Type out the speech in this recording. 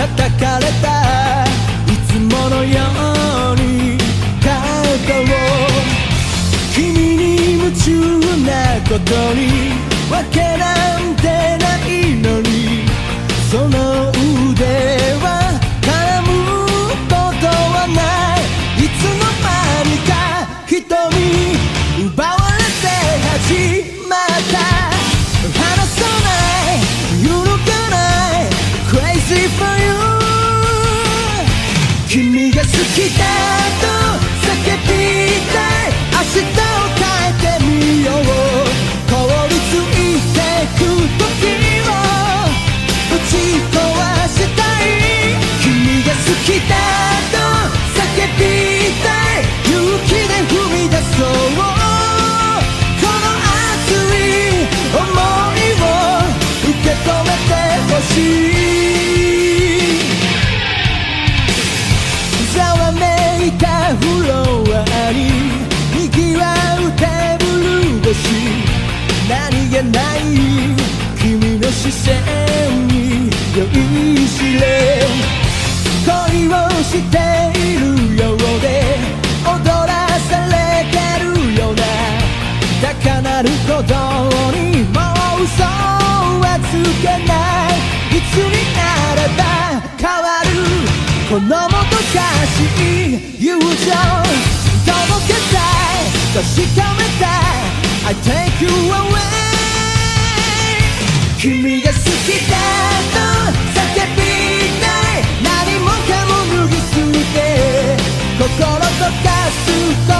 叩かれたいつものように肩を君に夢中なことにわけなんてないのにその腕は絡むことはないいつの間にか瞳奪われて始まった君が好きだと叫びたい明日を変えてみよう凍りついてく時を打ち壊したい君が好きだと叫びたい勇気で踏み出そうこの熱い想いを受け止めてほしい何気ない君の視線に酔いしれ恋をしているようで踊らされてるような高鳴る鼓動にもう嘘はつけないいつになれば変わるこのもどかしい友情届けたい確かめたいI take you away 君が好きだと叫びたい何もかも脱ぎ捨て心と化すと